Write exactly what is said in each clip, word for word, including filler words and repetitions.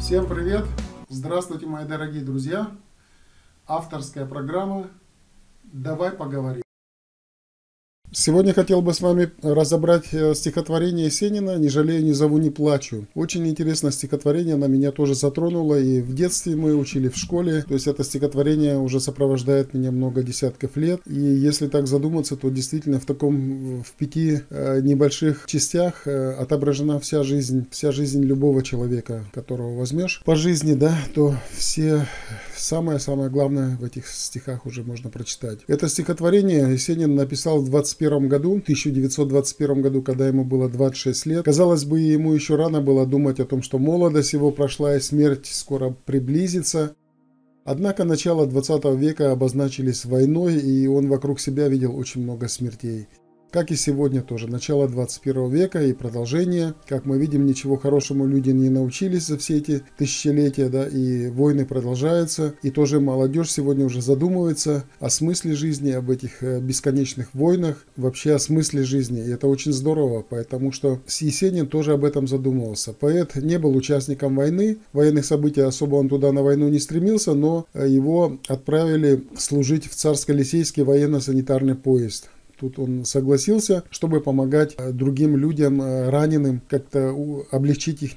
Всем привет! Здравствуйте, мои дорогие друзья! Авторская программа «Давай поговорим». Сегодня хотел бы с вами разобрать стихотворение Есенина «Не жалею, не зову, не плачу». Очень интересное стихотворение, оно меня тоже затронуло, и в детстве мы учили в школе. То есть это стихотворение уже сопровождает меня много десятков лет. И если так задуматься, то действительно в таком, в пяти небольших частях отображена вся жизнь, вся жизнь любого человека, которого возьмешь по жизни, да, то все самое-самое главное в этих стихах уже можно прочитать. Это стихотворение Есенин написал в двадцать первом году, в тысяча девятьсот двадцать первом году, когда ему было двадцать шесть лет. Казалось бы, ему еще рано было думать о том, что молодость его прошла и смерть скоро приблизится. Однако начало двадцатого века обозначились войной, и он вокруг себя видел очень много смертей. Как и сегодня тоже, начало двадцать первого века и продолжение. Как мы видим, ничего хорошему люди не научились за все эти тысячелетия, да, и войны продолжаются. И тоже молодежь сегодня уже задумывается о смысле жизни, об этих бесконечных войнах, вообще о смысле жизни. И это очень здорово, потому что Есенин тоже об этом задумывался. Поэт не был участником войны, военных событий, особо он туда на войну не стремился, но его отправили служить в Царско-Лисейский военно-санитарный поезд. Тут он согласился, чтобы помогать другим людям, раненым, как-то облегчить их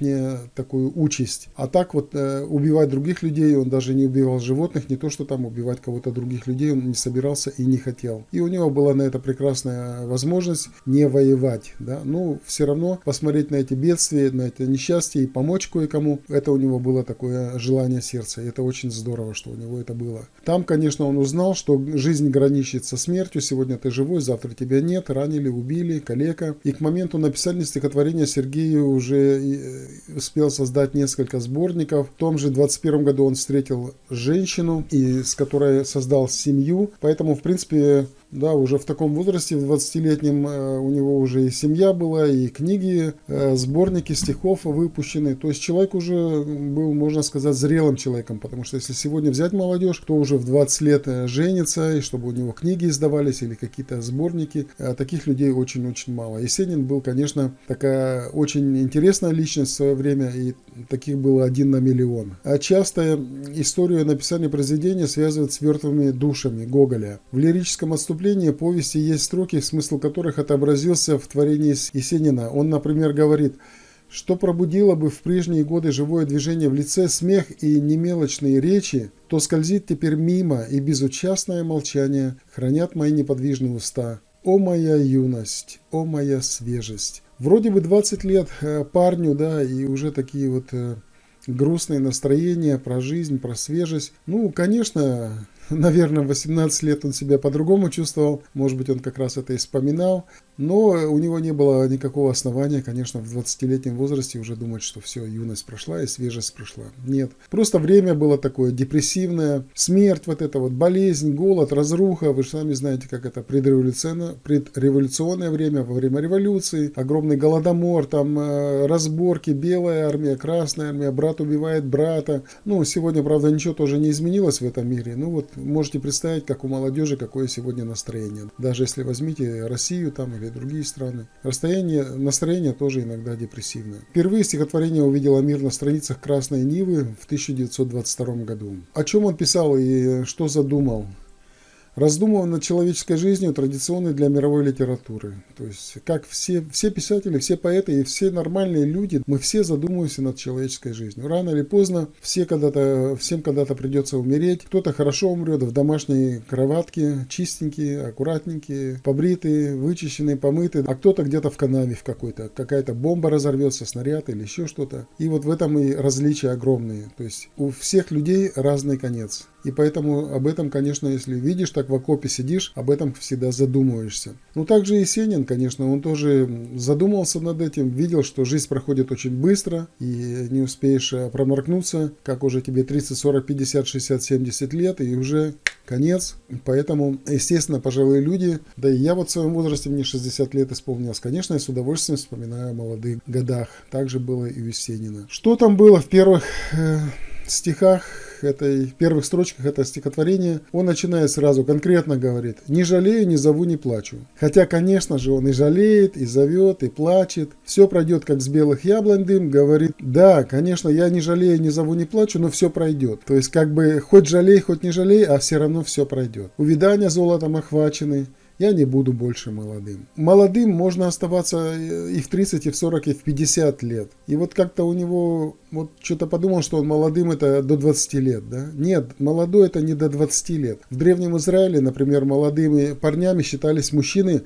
такую участь. А так вот убивать других людей, он даже не убивал животных, не то что там убивать кого-то других людей, он не собирался и не хотел. И у него была на это прекрасная возможность не воевать. Да? Но все равно посмотреть на эти бедствия, на это несчастье и помочь кое-кому, это у него было такое желание сердца. И это очень здорово, что у него это было. Там, конечно, он узнал, что жизнь граничит со смертью, сегодня ты живой, завтра тебя нет, ранили, убили, калека. И к моменту написания стихотворения Сергею уже успел создать несколько сборников. В том же двадцать первом году он встретил женщину, и с которой создал семью. Поэтому, в принципе, да, уже в таком возрасте, в двадцатилетнем, у него уже и семья была, и книги, сборники стихов выпущены. То есть человек уже был, можно сказать, зрелым человеком, потому что если сегодня взять молодежь, кто уже в двадцать лет женится, и чтобы у него книги издавались или какие-то сборники, таких людей очень-очень мало. Есенин был, конечно, такая очень интересная личность в свое время, и таких было один на миллион. А часто историю написания произведения связывают с «Мертвыми душами» Гоголя. В лирическом отступлении повести есть строки, смысл которых отобразился в творении Есенина. Он, например, говорит: «Что пробудило бы в прежние годы живое движение в лице, смех и немелочные речи, то скользит теперь мимо, и безучастное молчание хранят мои неподвижные уста. О, моя юность! О, моя свежесть!» Вроде бы двадцать лет парню, да, и уже такие вот грустные настроения про жизнь, про свежесть. Ну, конечно... Наверное, в восемнадцать лет он себя по-другому чувствовал, может быть, он как раз это и вспоминал, но у него не было никакого основания, конечно, в двадцатилетнем возрасте уже думать, что все, юность прошла и свежесть прошла. Нет, просто время было такое депрессивное, смерть, вот эта вот болезнь, голод, разруха, вы же сами знаете, как это предреволюционное, предреволюционное время, во время революции, огромный голодомор, там разборки, белая армия, красная армия, брат убивает брата. Ну, сегодня, правда, ничего тоже не изменилось в этом мире, ну вот, можете представить, как у молодежи, какое сегодня настроение. Даже если возьмите Россию там или другие страны. Расстояние, настроение тоже иногда депрессивное. Впервые стихотворение увидело мир на страницах «Красной Нивы» в тысяча девятьсот двадцать втором году. О чем он писал и что задумал? Раздумывал над человеческой жизнью, традиционной для мировой литературы. То есть, как все, все писатели, все поэты и все нормальные люди, мы все задумываемся над человеческой жизнью. Рано или поздно все когда-то, всем когда-то придется умереть. Кто-то хорошо умрет в домашней кроватке, чистенькие, аккуратненькие, побритые, вычищенные, помытые. А кто-то где-то в канаве в какой-то, какая-то бомба разорвется, снаряд или еще что-то. И вот в этом и различия огромные. То есть, у всех людей разный конец. И поэтому об этом, конечно, если видишь, так в окопе сидишь, об этом всегда задумываешься. Ну, также Есенин, конечно, он тоже задумался над этим, видел, что жизнь проходит очень быстро, и не успеешь проморкнуться, как уже тебе тридцать, сорок, пятьдесят, шестьдесят, семьдесят лет, и уже конец. Поэтому, естественно, пожилые люди, да и я вот в своем возрасте, мне шестьдесят лет исполнилось, конечно, я с удовольствием вспоминаю о молодых годах. Так же было и у Есенина. Что там было в первых э, стихах? этой, первых строчках этого стихотворения он начинает сразу, конкретно говорит: «Не жалею, не зову, не плачу». Хотя, конечно же, он и жалеет, и зовет, и плачет. Все пройдет, как с белых яблонь дым, говорит: «Да, конечно, я не жалею, не зову, не плачу, но все пройдет». То есть, как бы, хоть жалей, хоть не жалей, а все равно все пройдет. Увядания золотом охвачены. Я не буду больше молодым. Молодым можно оставаться и в тридцать, и в сорок, и в пятьдесят лет. И вот как-то у него, вот что-то подумал, что он молодым это до двадцати лет, да? Нет, молодой это не до двадцати лет. В Древнем Израиле, например, молодыми парнями считались мужчины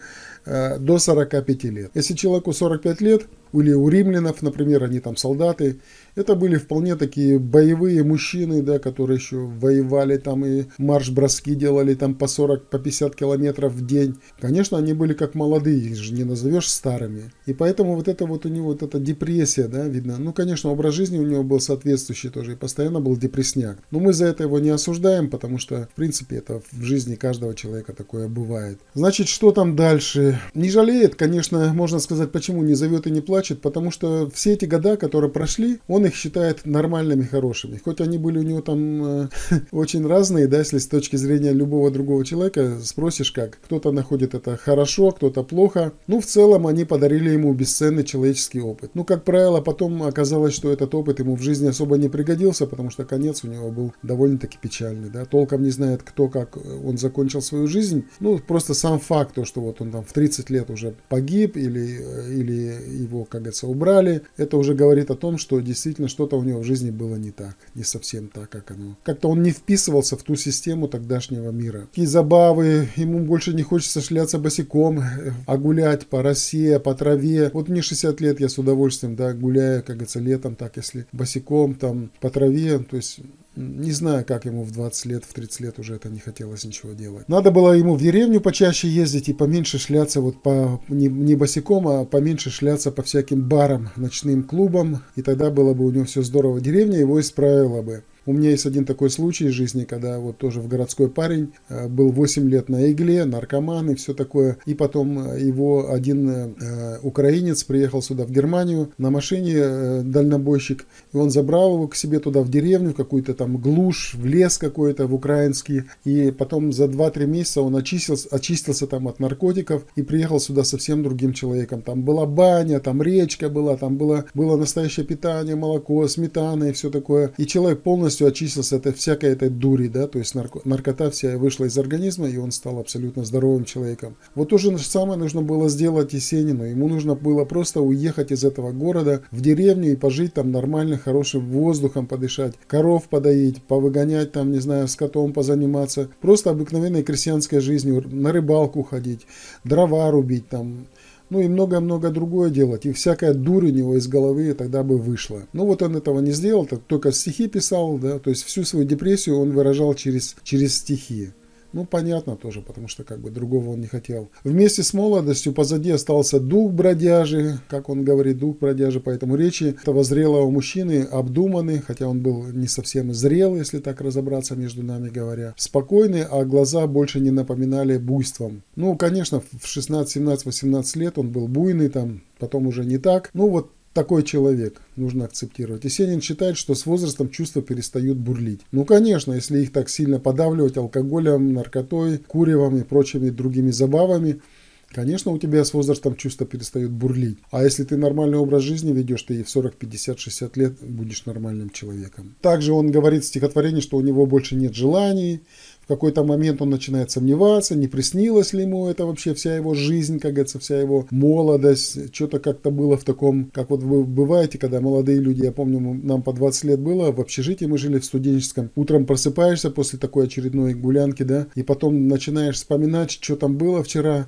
э, до сорока пяти лет. Если человеку сорок пять лет, или у римлянов, например, они там солдаты, это были вполне такие боевые мужчины, да, которые еще воевали там и марш-броски делали там по сорок, по пятьдесят километров в день. Конечно, они были как молодые, их же не назовешь старыми. И поэтому вот это вот у него, вот эта депрессия, да, видно. Ну, конечно, образ жизни у него был соответствующий тоже, и постоянно был депрессняк. Но мы за это его не осуждаем, потому что, в принципе, это в жизни каждого человека такое бывает. Значит, что там дальше? Не жалеет, конечно, можно сказать, почему не зовет и не плачет, потому что все эти года, которые прошли, он их считает нормальными, хорошими. Хоть они были у него там э, очень разные, да, если с точки зрения любого другого человека спросишь, как кто-то находит это хорошо, кто-то плохо. Ну, в целом они подарили ему бесценный человеческий опыт. Ну, как правило, потом оказалось, что этот опыт ему в жизни особо не пригодился, потому что конец у него был довольно-таки печальный, да. Толком не знает, кто, как он закончил свою жизнь. Ну, просто сам факт, то, что вот он там в тридцать лет уже погиб или, или его, как говорится, убрали, это уже говорит о том, что действительно что-то у него в жизни было не так, не совсем так, как оно. Как-то он не вписывался в ту систему тогдашнего мира. Такие забавы, ему больше не хочется шляться босиком, а гулять по росе, по траве. Вот мне шестьдесят лет, я с удовольствием, да, гуляю, как говорится, летом, так, если босиком, там, по траве, то есть... Не знаю, как ему в двадцать лет, в тридцать лет уже это не хотелось ничего делать. Надо было ему в деревню почаще ездить и поменьше шляться вот по, не, не босиком, а поменьше шляться по всяким барам, ночным клубам. И тогда было бы у него все здорово. Деревня его исправила бы. У меня есть один такой случай в жизни, когда вот тоже в городской парень был восемь лет на игле, наркоман и все такое. И потом его один э, украинец приехал сюда, в Германию, на машине, э, дальнобойщик. И он забрал его к себе туда в деревню, в какую-то там глушь, в лес какой-то, в украинский. И потом за два-три месяца он очистился, очистился там от наркотиков и приехал сюда совсем другим человеком. Там была баня, там речка была, там было, было настоящее питание, молоко, сметана и все такое. И человек полностью очистился от всякой этой дури, да, то есть нарко, наркота вся вышла из организма, и он стал абсолютно здоровым человеком. Вот то же самое нужно было сделать Есенину. Ему нужно было просто уехать из этого города в деревню и пожить там нормально, хорошим воздухом подышать, коров подоить, повыгонять там, не знаю, с котом позаниматься, просто обыкновенной крестьянской жизнью, на рыбалку ходить, дрова рубить там, ну и много-много другое делать. И всякая дурь у него из головы тогда бы вышла. Но вот он этого не сделал, только стихи писал, да, то есть всю свою депрессию он выражал через, через стихи. Ну, понятно тоже, потому что как бы другого он не хотел. Вместе с молодостью позади остался дух бродяжи, как он говорит, дух бродяжи, поэтому речи этого зрелого мужчины обдуманы, хотя он был не совсем зрел, если так разобраться, между нами говоря. Спокойный, а глаза больше не напоминали буйством. Ну, конечно, в шестнадцать, семнадцать, восемнадцать лет он был буйный, там, потом уже не так. Ну, вот такой человек нужно акцептировать. Есенин считает, что с возрастом чувства перестают бурлить. Ну, конечно, если их так сильно подавливать алкоголем, наркотой, куревом и прочими другими забавами, конечно, у тебя с возрастом чувства перестают бурлить. А если ты нормальный образ жизни ведешь, ты и в сорок, пятьдесят, шестьдесят лет будешь нормальным человеком. Также он говорит в стихотворении, что у него больше нет желаний. В какой-то момент он начинает сомневаться, не приснилась ли ему это вообще вся его жизнь, как говорится, вся его молодость. Что-то как-то было в таком, как вот вы бываете, когда молодые люди, я помню, нам по двадцать лет было, в общежитии мы жили в студенческом. Утром просыпаешься после такой очередной гулянки, да, и потом начинаешь вспоминать, что там было вчера,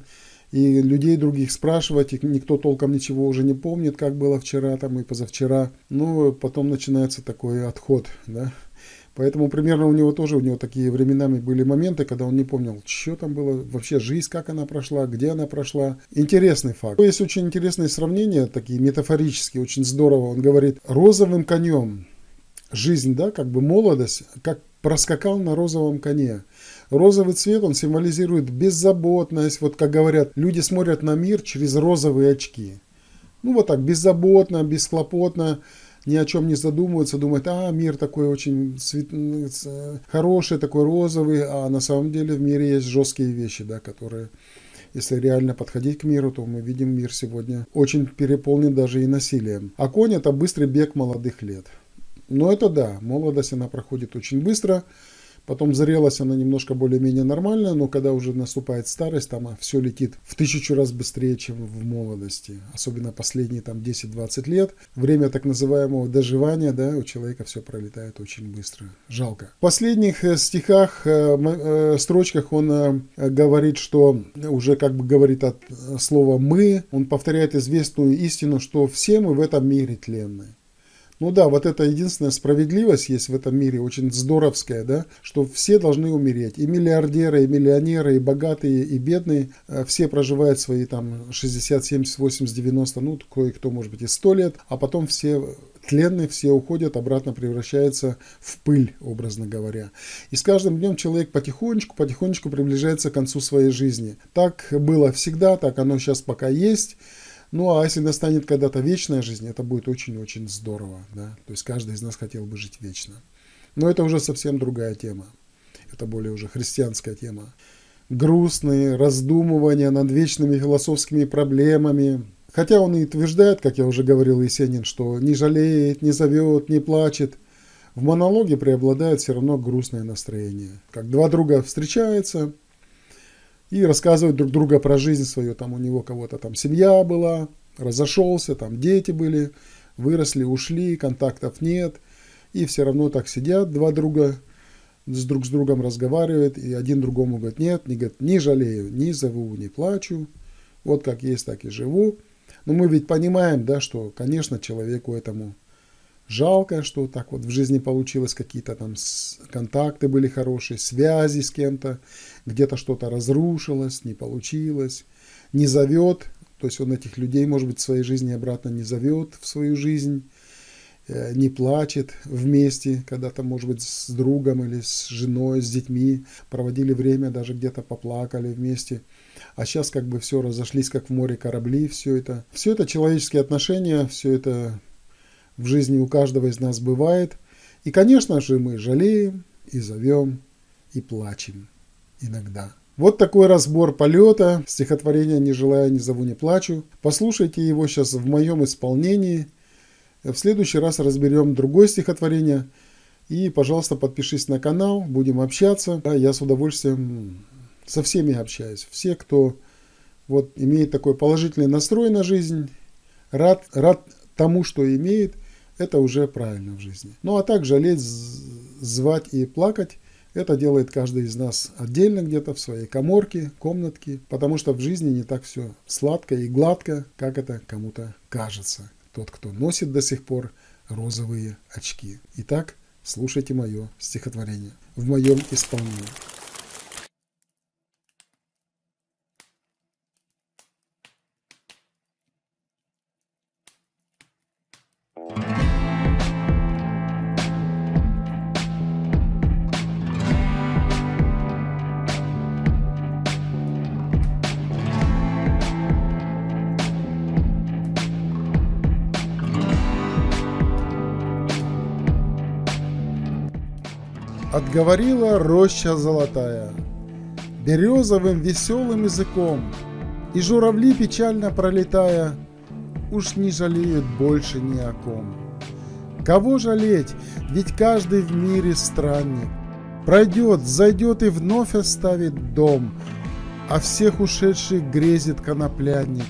и людей других спрашивать, и никто толком ничего уже не помнит, как было вчера там и позавчера. Ну, потом начинается такой отход, да. Поэтому примерно у него тоже, у него такие временами были моменты, когда он не помнил, что там было, вообще жизнь, как она прошла, где она прошла. Интересный факт. Есть очень интересные сравнения, такие метафорические, очень здорово. Он говорит: розовым конем жизнь, да, как бы молодость, как проскакал на розовом коне. Розовый цвет, он символизирует беззаботность. Вот как говорят, люди смотрят на мир через розовые очки. Ну вот так, беззаботно, бесхлопотно. ни о чем не задумываются, думают, а мир такой очень свет... хороший, такой розовый, а на самом деле в мире есть жесткие вещи, да, которые, если реально подходить к миру, то мы видим, мир сегодня очень переполнен даже и насилием. А конь – это быстрый бег молодых лет. Но это да, молодость, она проходит очень быстро. Потом зрелость, она немножко более-менее нормальная, но когда уже наступает старость, там все летит в тысячу раз быстрее, чем в молодости. Особенно последние там десять-двадцать лет. Время так называемого доживания, да, у человека все пролетает очень быстро. Жалко. В последних стихах, строчках он говорит, что уже как бы говорит от слова «мы». Он повторяет известную истину, что все мы в этом мире тленны. Ну да, вот это единственная справедливость есть в этом мире, очень здоровская, да, что все должны умереть. И миллиардеры, и миллионеры, и богатые, и бедные, все проживают свои там шестьдесят, семьдесят, восемьдесят, девяносто, ну, кое-кто, может быть, и сто лет, а потом все тленные, все уходят, обратно превращаются в пыль, образно говоря. И с каждым днем человек потихонечку, потихонечку приближается к концу своей жизни. Так было всегда, так оно сейчас пока есть. Ну, а если настанет когда-то вечная жизнь, это будет очень-очень здорово, да? То есть каждый из нас хотел бы жить вечно. Но это уже совсем другая тема. Это более уже христианская тема. Грустные раздумывания над вечными философскими проблемами. Хотя он и утверждает, как я уже говорил, Есенин, что не жалеет, не зовет, не плачет. В монологе преобладает все равно грустное настроение. Как два друга встречаются и рассказывают друг друга про жизнь свою. Там у него кого-то там семья была, разошелся, там дети были, выросли, ушли, контактов нет. И все равно так сидят два друга, с друг с другом разговаривают. И один другому говорит, нет, не, говорит, не жалею, не зову, не плачу. Вот как есть, так и живу. Но мы ведь понимаем, да, что, конечно, человеку этому жалко, что так вот в жизни получилось, какие-то там контакты были хорошие, связи с кем-то, где-то что-то разрушилось, не получилось, не зовет, то есть он этих людей, может быть, в своей жизни обратно не зовет в свою жизнь, не плачет вместе, когда-то, может быть, с другом или с женой, с детьми проводили время, даже где-то поплакали вместе. А сейчас как бы все разошлись, как в море корабли, все это. Все это человеческие отношения, все это в жизни у каждого из нас бывает. И, конечно же, мы жалеем, и зовем, и плачем иногда. Вот такой разбор полета. Стихотворение «Не желаю, не зову, не плачу». Послушайте его сейчас в моем исполнении. В следующий раз разберем другое стихотворение. И, пожалуйста, подпишись на канал, будем общаться. Я с удовольствием со всеми общаюсь. Все, кто вот имеет такой положительный настрой на жизнь, рад, рад тому, что имеет, это уже правильно в жизни. Ну а так жалеть, звать и плакать, это делает каждый из нас отдельно где-то в своей каморке, комнатке, потому что в жизни не так все сладко и гладко, как это кому-то кажется. Тот, кто носит до сих пор розовые очки. Итак, слушайте мое стихотворение в моем исполнении. Отговорила роща золотая березовым веселым языком, и журавли, печально пролетая, уж не жалеют больше ни о ком. Кого жалеть, ведь каждый в мире странник, пройдет, зайдет и вновь оставит дом, а всех ушедших грезит коноплянник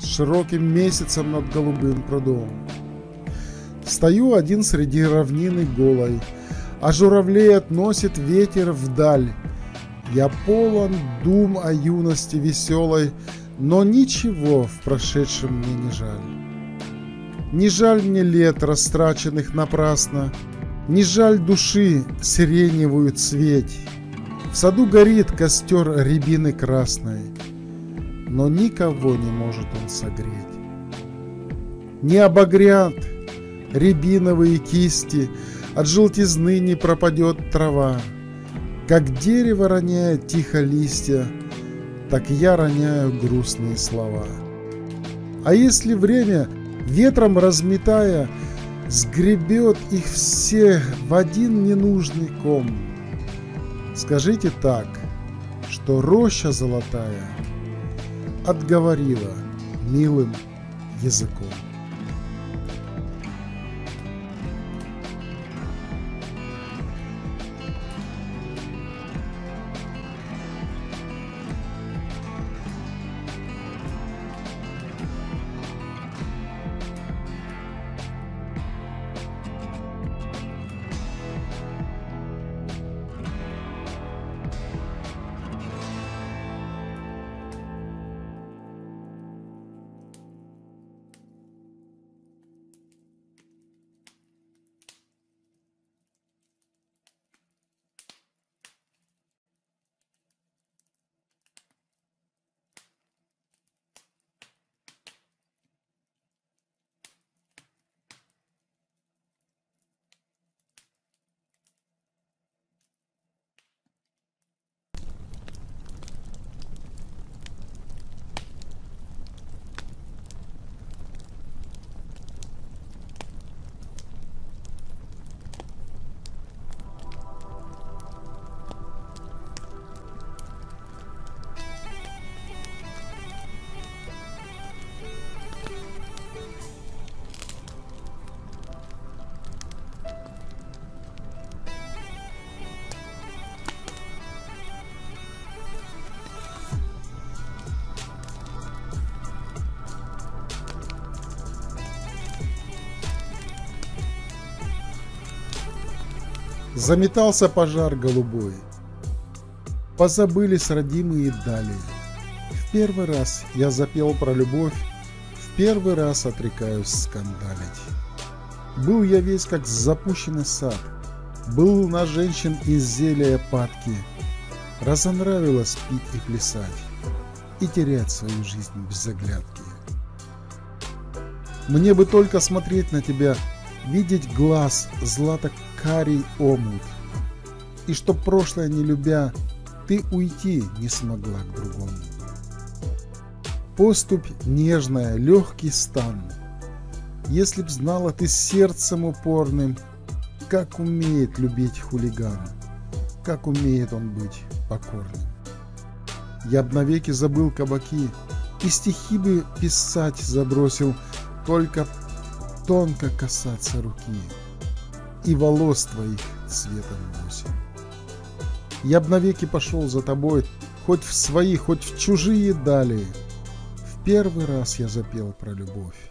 с широким месяцем над голубым прудом. Стою один среди равнины голой, а журавлей относит ветер вдаль. Я полон дум о юности веселой, но ничего в прошедшем мне не жаль. Не жаль мне лет, растраченных напрасно, не жаль души сиреневую цветь. В саду горит костер рябины красной, но никого не может он согреть. Не обогрят рябиновые кисти, от желтизны не пропадет трава. Как дерево роняет тихо листья, так я роняю грустные слова. А если время, ветром разметая, сгребет их всех в один ненужный ком. Скажите так, что роща золотая отговорила милым языком. Заметался пожар голубой, позабылись родимые дали. В первый раз я запел про любовь, в первый раз отрекаюсь скандалить. Был я весь как запущенный сад, был на женщин из зелья падки. Разонравилось пить и плясать, и терять свою жизнь без оглядки. Мне бы только смотреть на тебя, видеть глаз злато-карий омут, и чтоб прошлое не любя, ты уйти не смогла к другому. Поступь нежная, легкий стан, если б знала ты сердцем упорным, как умеет любить хулиган, как умеет он быть покорным. Я б навеки забыл кабаки, и стихи бы писать забросил, только тонко касаться руки и волос твоих цветом восемь. Я б навеки пошел за тобой, хоть в свои, хоть в чужие дали. В первый раз я запел про любовь,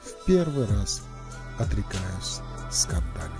в первый раз отрекаюсь скандалить.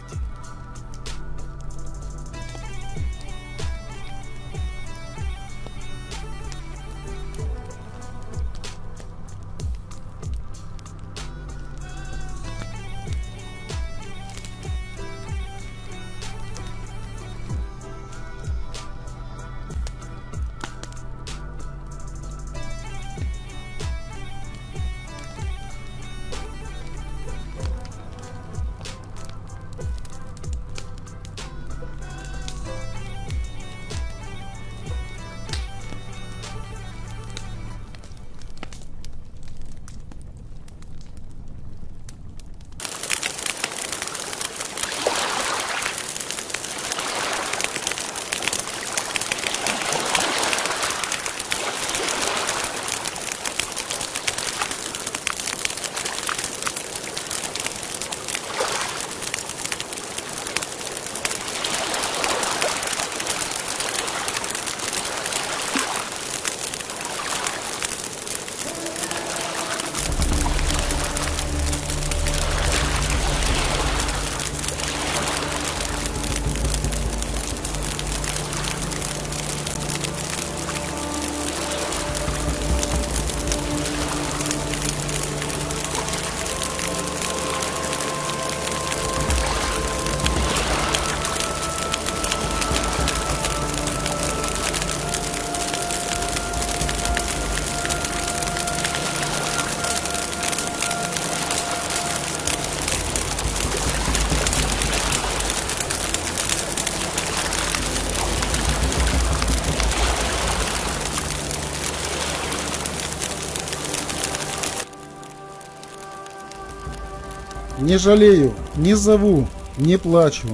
не жалею, не зову, не плачу.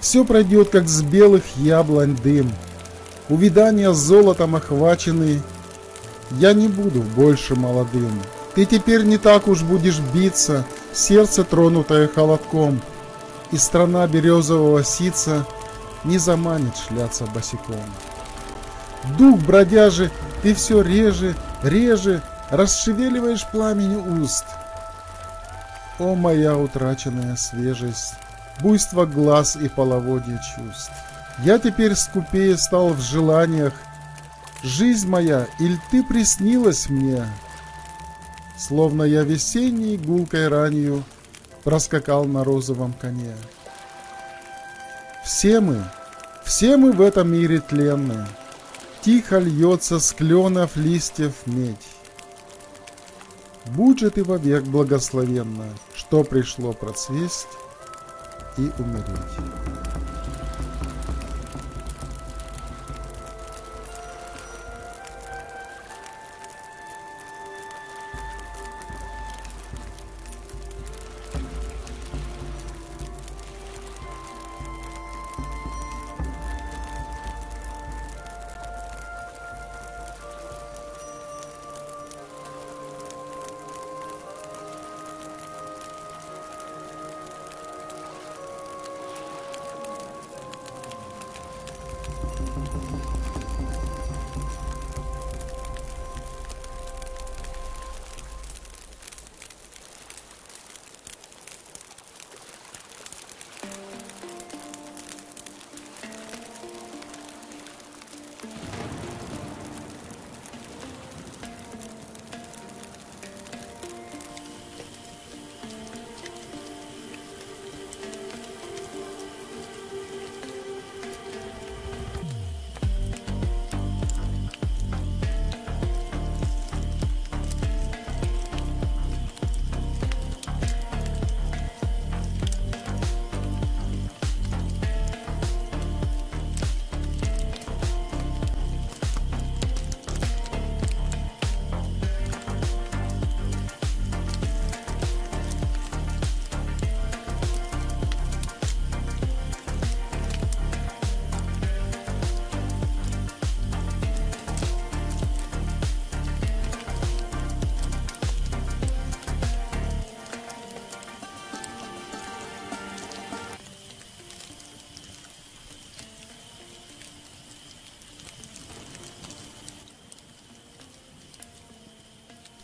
Все пройдет, как с белых яблонь дым. Увидания золотом охвачены, я не буду больше молодым. Ты теперь не так уж будешь биться, сердце, тронутое холодком, и страна березового сица не заманит шляться босиком. Дух бродяжи, ты все реже, реже расшевеливаешь пламень уст. О, моя утраченная свежесть, буйство глаз и половодье чувств! Я теперь скупее стал в желаниях. Жизнь моя, иль ты приснилась мне? Словно я весенней гулкой ранью проскакал на розовом коне. Все мы, все мы в этом мире тленны, тихо льется с кленов листьев медь. Будь же ты вовек благословенна, что пришло процвесть и умереть.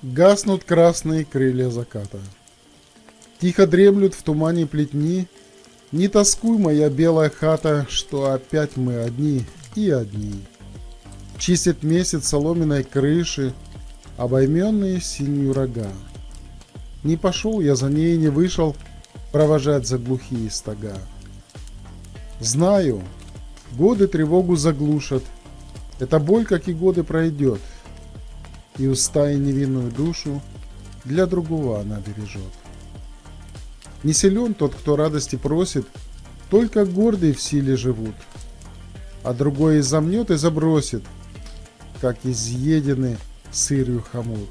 Гаснут красные крылья заката. Тихо дремлют в тумане плетни. Не тоскуй, моя белая хата, что опять мы одни и одни. Чистит месяц соломенной крыши обойменные синью рога. Не пошел я за ней, не вышел провожать за глухие стога. Знаю, годы тревогу заглушат. Эта боль, как и годы, пройдет. И уста и невинную душу для другого она бережет. Не силен тот, кто радости просит, только гордые в силе живут. А другой и замнет, и забросит, как изъедены сырью хомут.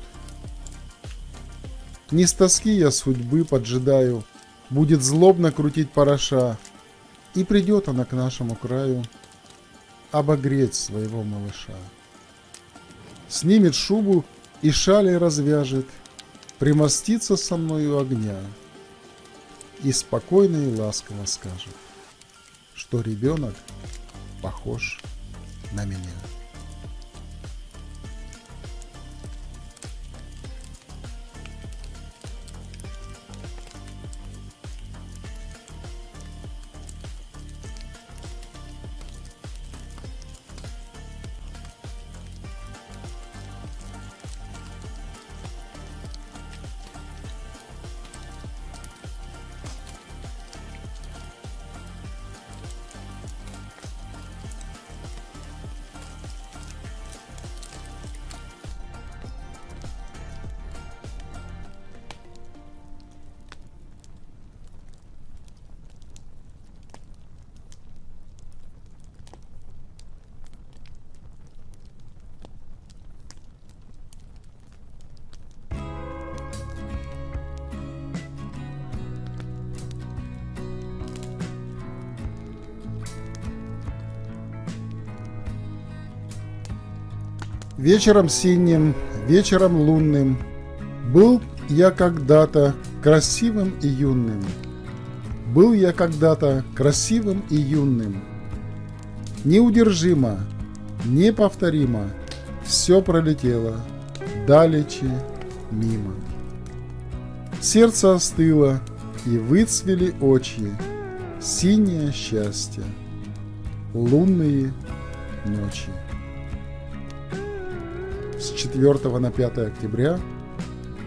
Не с тоски я судьбы поджидаю, будет злобно крутить параша, и придет она к нашему краю обогреть своего малыша. Снимет шубу и шали развяжет, примостится со мною огня, и спокойно и ласково скажет, что ребенок похож на меня. вечером синим, вечером лунным, был я когда-то красивым и юным. Был я когда-то красивым и юным. Неудержимо, неповторимо, все пролетело далече мимо. Сердце остыло, и выцвели очи, синее счастье, лунные ночи. С четвёртого на пятое октября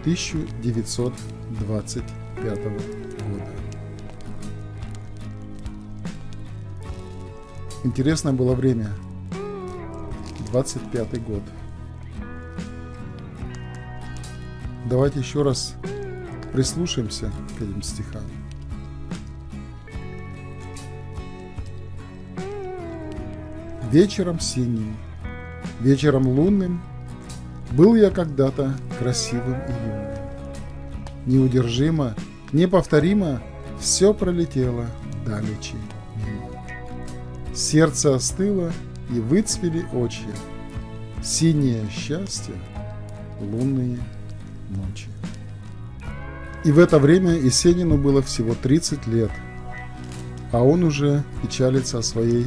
тысяча девятьсот двадцать пятого года. Интересно было время. двадцать пятый год. Давайте еще раз прислушаемся к этим стихам. Вечером синим, вечером лунным, был я когда-то красивым и юным. Неудержимо, неповторимо, все пролетело далече мимо. Сердце остыло, и выцвели очи, синее счастье, лунные ночи. И в это время Есенину было всего тридцать лет, а он уже печалится о своей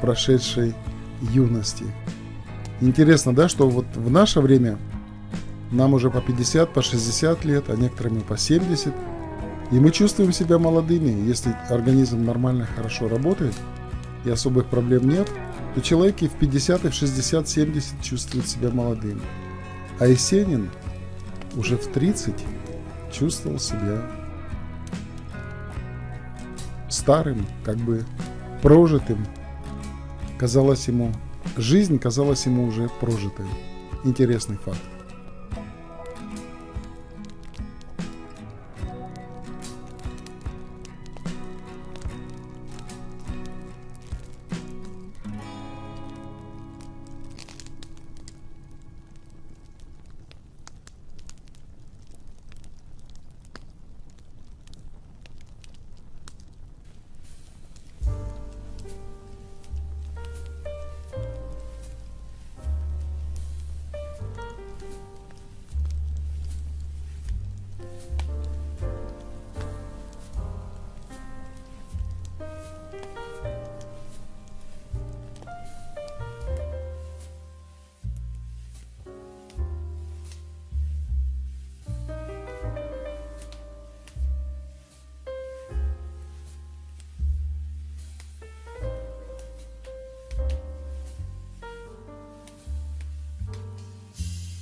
прошедшей юности. Интересно, да, что вот в наше время нам уже по пятьдесят, по шестьдесят лет, а некоторым и по семьдесят, и мы чувствуем себя молодыми. Если организм нормально, хорошо работает и особых проблем нет, то человек и в пятьдесят, и в шестьдесят, семьдесят чувствует себя молодым. А Есенин уже в тридцать чувствовал себя старым, как бы прожитым. Казалось ему, жизнь казалась ему уже прожитой. Интересный факт.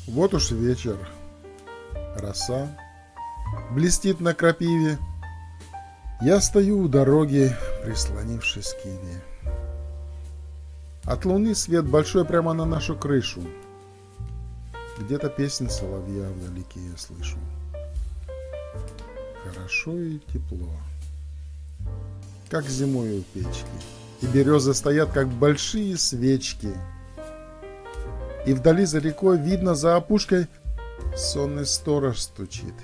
Вот уж вечер, роса блестит на крапиве, я стою у дороги, прислонившись к иве. От луны свет большой прямо на нашу крышу, где-то песнь соловья вдалеке я слышу. Хорошо и тепло, как зимой у печки, и березы стоят, как большие свечки. И вдали за рекой видно за опушкой сонный сторож стучит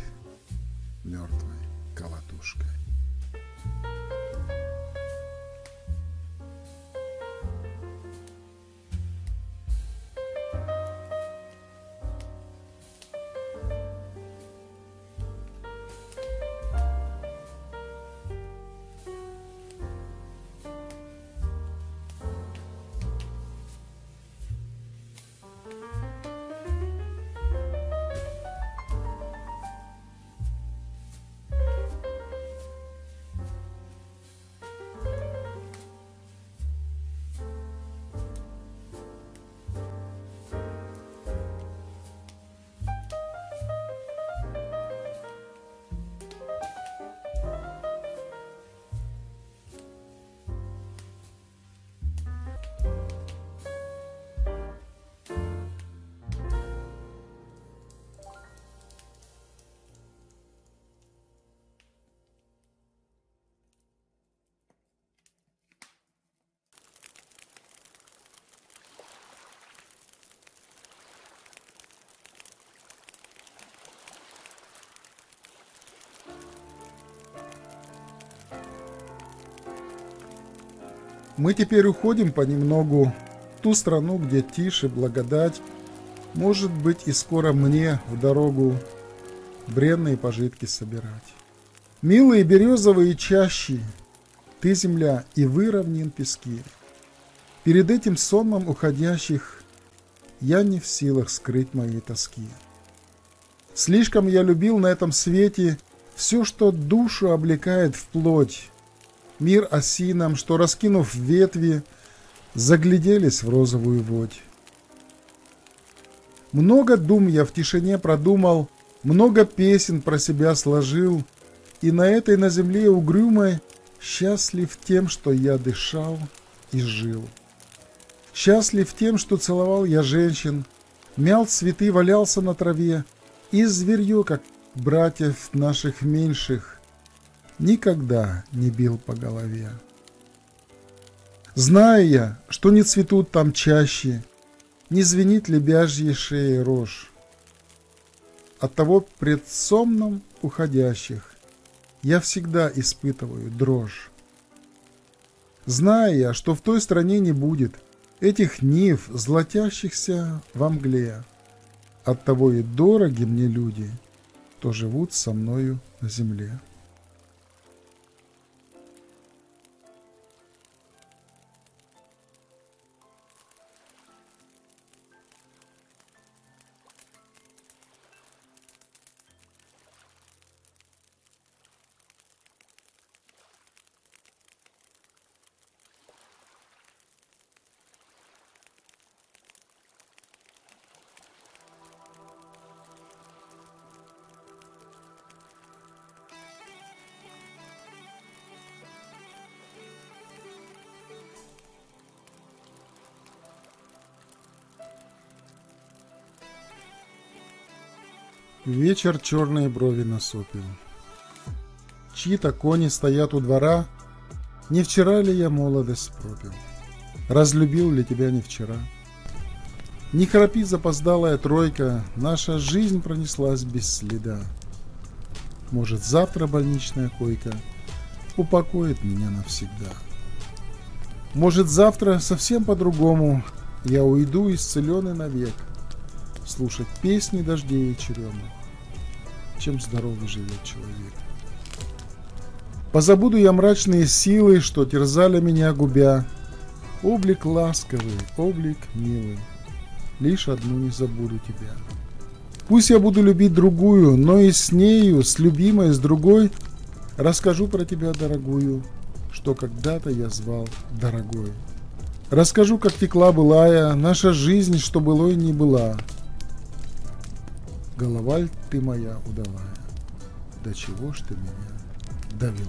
мертвой колотушкой. Мы теперь уходим понемногу в ту страну, где тишь и благодать, Может быть, и скоро мне в дорогу бренные пожитки собирать. Милые березовые чащи, ты земля и выровнен пески. Перед этим сонмом уходящих я не в силах скрыть моей тоски. Слишком я любил на этом свете все, что душу облекает в плоть. Мир осинам, что, раскинув ветви, загляделись в розовую водь. Много дум я в тишине продумал, много песен про себя сложил, и на этой на земле угрюмой счастлив тем, что я дышал и жил. Счастлив тем, что целовал я женщин, мял цветы, валялся на траве, и зверье, как братьев наших меньших, никогда не бил по голове. Знаю я, что не цветут там чаще, не звенит лебяжьей шеи рожь. Оттого пред сомном уходящих я всегда испытываю дрожь. Знаю я, что в той стране не будет этих нив, золотящихся во мгле. Оттого и дороги мне люди, кто живут со мною на земле. Вечер черные брови насупил. Чьи-то кони стоят у двора. Не вчера ли я молодость пропил? Разлюбил ли тебя не вчера? Не храпи, запоздалая тройка, наша жизнь пронеслась без следа. Может, завтра больничная койка упокоит меня навсегда. Может, завтра совсем по-другому я уйду исцеленный навек слушать песни дождей и черемух, чем здоровый живет человек. Позабуду я мрачные силы, что терзали меня губя, облик ласковый, облик милый, лишь одну не забуду тебя. Пусть я буду любить другую, но и с нею, с любимой, с другой, расскажу про тебя, дорогую, что когда-то я звал дорогой. Расскажу, как текла былая наша жизнь, что былой не была. Голова ль ты моя удалая, до чего ж ты меня довела?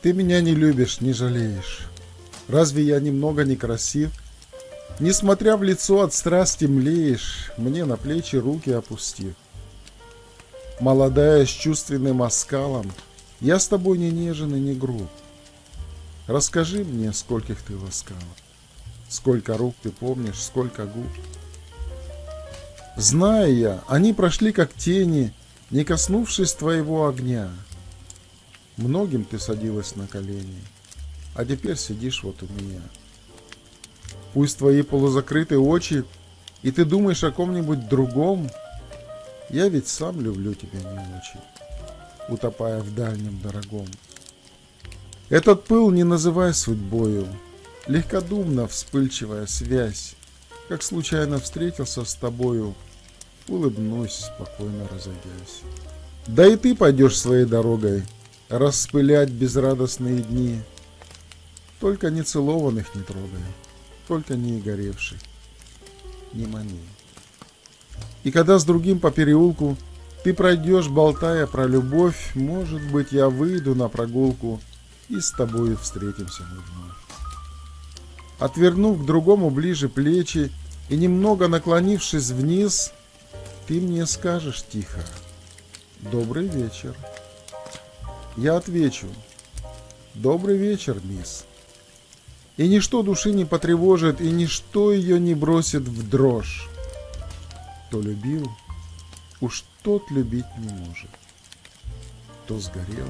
Ты меня не любишь, не жалеешь. Разве я немного некрасив? Несмотря в лицо от страсти млеешь, мне на плечи руки опустив. Молодая с чувственным оскалом, я с тобой не нежен и не груб. Расскажи мне, скольких ты ласкала, сколько рук ты помнишь, сколько губ. Знаю я, они прошли как тени, не коснувшись твоего огня. Многим ты садилась на колени, а теперь сидишь вот у меня. Пусть твои полузакрыты очи, и ты думаешь о ком-нибудь другом, я ведь сам люблю тебя не очень, утопая в дальнем дорогом. Этот пыл не называй судьбою, легкодумно вспыльчивая связь, как случайно встретился с тобою, улыбнусь, спокойно разойдясь. Да и ты пойдешь своей дорогой распылять безрадостные дни, только не целованных не трогай, только не горевших, не мани. И когда с другим по переулку ты пройдешь, болтая про любовь, может быть, я выйду на прогулку и с тобой встретимся мы вновь. Отвернув к другому ближе плечи и немного наклонившись вниз, ты мне скажешь тихо: «Добрый вечер». Я отвечу: «Добрый вечер, мисс». И ничто души не потревожит, и ничто ее не бросит в дрожь. Кто любил, уж тот любить не может. Кто сгорел,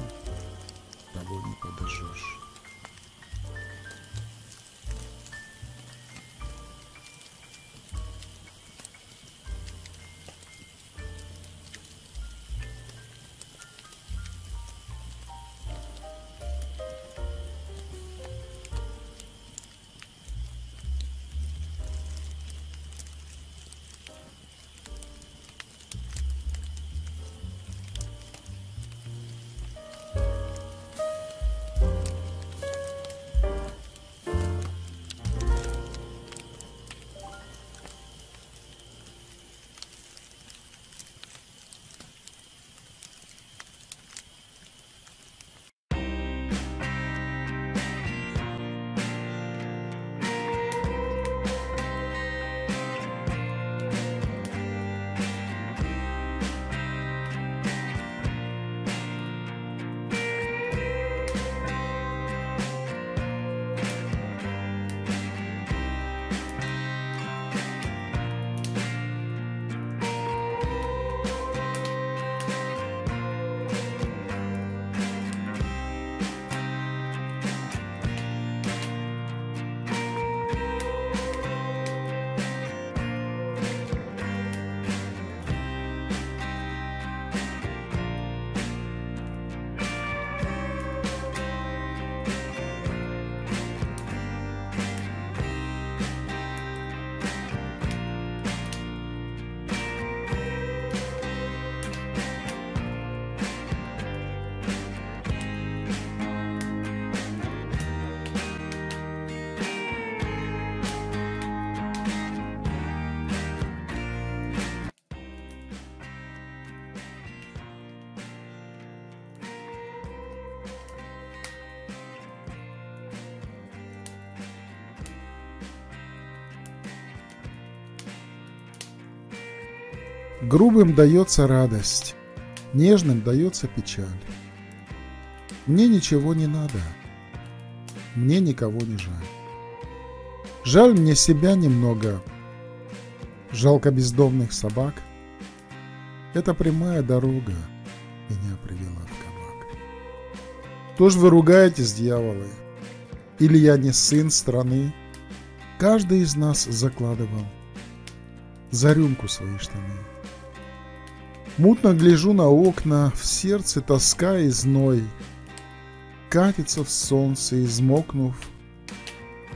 того не подожжешь. Грубым дается радость, нежным дается печаль. Мне ничего не надо, мне никого не жаль. Жаль мне себя немного, жалко бездомных собак. Эта прямая дорога меня привела в кабак. То ж вы ругаетесь, дьяволы, или я не сын страны? Каждый из нас закладывал за рюмку свои штаны. Мутно гляжу на окна, в сердце тоска и зной. Катится в солнце, измокнув,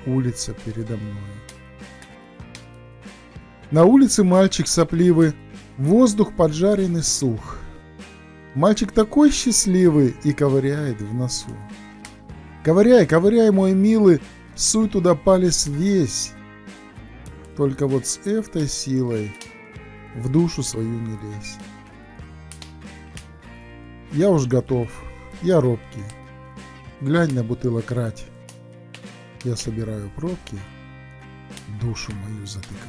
улица передо мной. На улице мальчик сопливый, воздух поджаренный сух. Мальчик такой счастливый и ковыряет в носу. Ковыряй, ковыряй, мой милый, суй туда палец весь. Только вот с этой силой в душу свою не лезь. Я уж готов, я робкий, глянь на бутылок рать. Я собираю пробки, душу мою затыкать.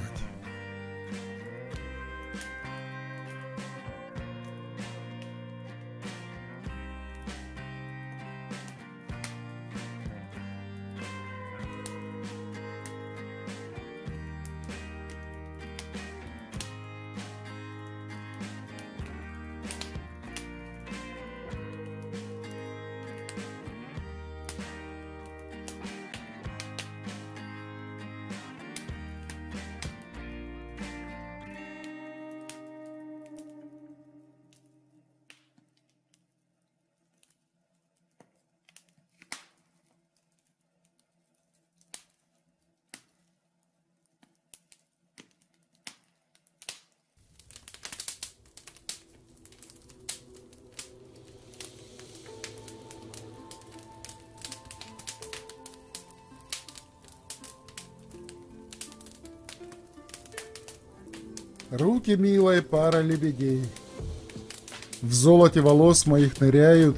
Руки, милая пара лебедей. В золоте волос моих ныряют,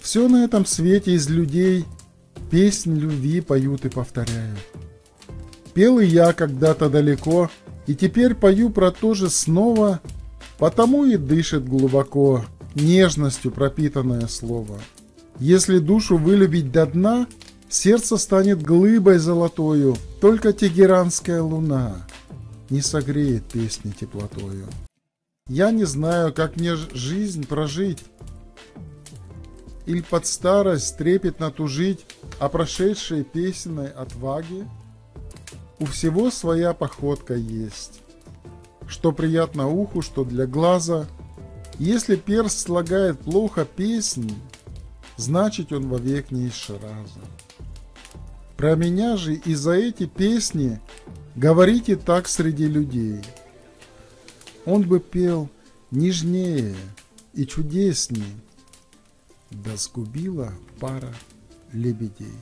все на этом свете из людей песнь любви поют и повторяют. Пел и я когда-то далеко, и теперь пою про то же снова, потому и дышит глубоко нежностью пропитанное слово. Если душу вылюбить до дна, сердце станет глыбой золотою, только тегеранская луна не согреет песни теплотою. Я не знаю, как мне жизнь прожить, или под старость трепетно тужить о прошедшей песенной отваге. У всего своя походка есть, что приятно уху, что для глаза. Если перст слагает плохо песни, значит он вовек не из Шираза. Про меня же и за эти песни говорите так среди людей. Он бы пел нежнее и чудеснее, да сгубила пара лебедей.